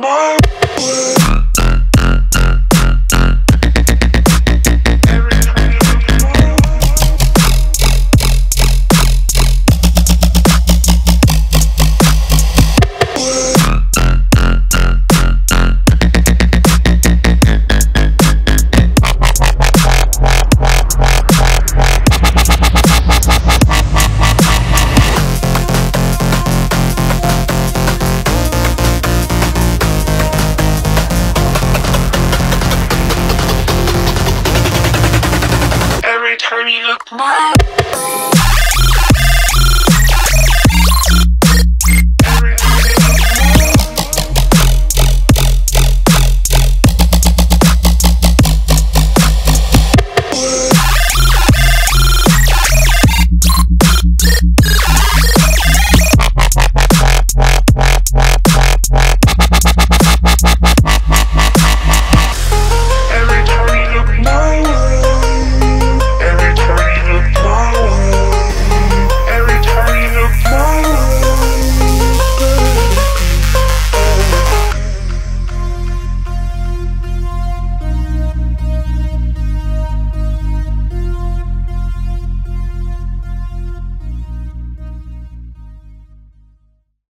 No!